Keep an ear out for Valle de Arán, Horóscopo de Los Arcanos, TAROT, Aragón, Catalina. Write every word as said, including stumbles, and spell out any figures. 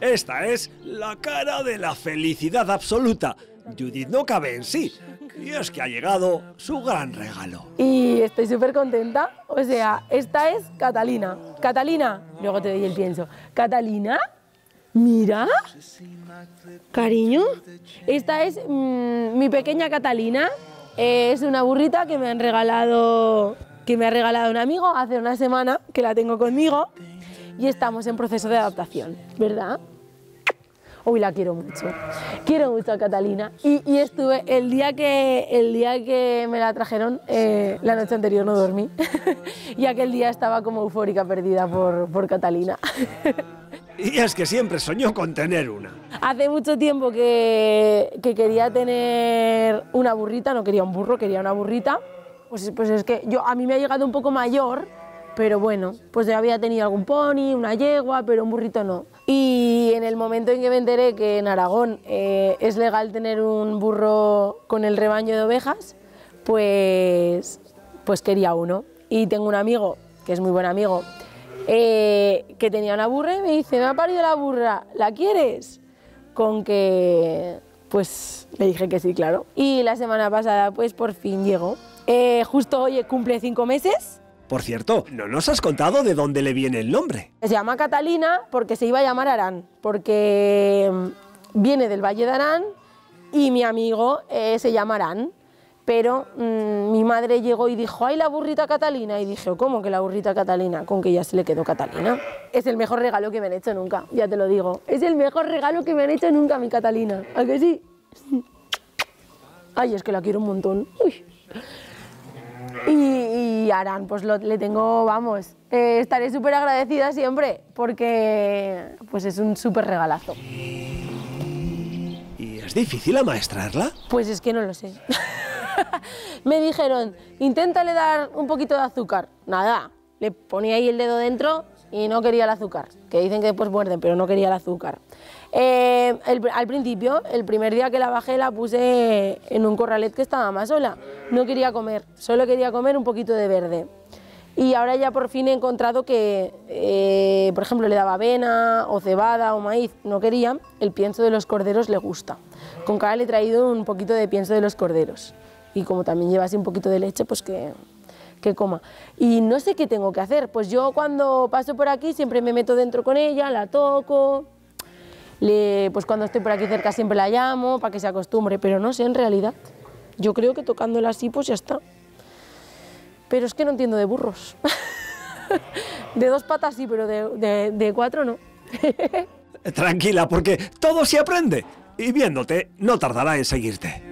Esta es la cara de la felicidad absoluta. Judith no cabe en sí. Y es que ha llegado su gran regalo. Y estoy súper contenta. O sea, esta es Catalina. Catalina, luego te doy el pienso. Catalina, mira. Cariño, esta es mmm, mi pequeña Catalina. Eh, es una burrita que me han regalado, que me ha regalado un amigo hace una semana, que la tengo conmigo. Y estamos en proceso de adaptación, ¿verdad? Uy, la quiero mucho. Quiero mucho a Catalina. Y, y estuve, el día que, el día que me la trajeron, eh, la noche anterior no dormí. Y aquel día estaba como eufórica, perdida por, por Catalina. Y es que siempre soñó con tener una. Hace mucho tiempo que, que quería tener una burrita, no quería un burro, quería una burrita. Pues, pues es que yo, a mí me ha llegado un poco mayor, pero bueno, pues ya había tenido algún pony, una yegua, pero un burrito no. Y en el momento en que me enteré que en Aragón eh, es legal tener un burro con el rebaño de ovejas, pues, pues quería uno. Y tengo un amigo, que es muy buen amigo, eh, que tenía una burra y me dice, me ha parido la burra, ¿la quieres? Con que, pues le dije que sí, claro. Y la semana pasada, pues por fin llegó. Eh, justo hoy cumple cinco meses. Por cierto, no nos has contado de dónde le viene el nombre. Se llama Catalina porque se iba a llamar Arán, porque viene del Valle de Arán y mi amigo eh, se llama Arán. Pero mmm, mi madre llegó y dijo, ¡ay, la burrita Catalina! Y dije, ¿cómo que la burrita Catalina? Con que ya se le quedó Catalina. Es el mejor regalo que me han hecho nunca, ya te lo digo. Es el mejor regalo que me han hecho nunca, mi Catalina. ¿A que sí? Ay, es que la quiero un montón. Uy. Y, y Arán, pues lo, le tengo, vamos, eh, estaré súper agradecida siempre, porque pues es un súper regalazo. ¿Y es difícil amaestrarla? Pues es que no lo sé. Me dijeron, inténtale dar un poquito de azúcar. Nada, le ponía ahí el dedo dentro y no quería el azúcar, que dicen que después muerden, pero no quería el azúcar. Eh, el, al principio, el primer día que la bajé, la puse en un corralet que estaba más sola. No quería comer, solo quería comer un poquito de verde. Y ahora ya por fin he encontrado que, eh, por ejemplo, le daba avena, o cebada, o maíz. No quería, el pienso de los corderos le gusta. Con cara le he traído un poquito de pienso de los corderos. Y como también lleva así un poquito de leche, pues que... que coma. Y no sé qué tengo que hacer, pues yo cuando paso por aquí siempre me meto dentro con ella, la toco, le, pues cuando estoy por aquí cerca siempre la llamo para que se acostumbre, pero no sé en realidad, yo creo que tocándola así pues ya está, pero es que no entiendo de burros, de dos patas sí, pero de, de, de cuatro no. Tranquila, porque todo se aprende y viéndote no tardará en seguirte.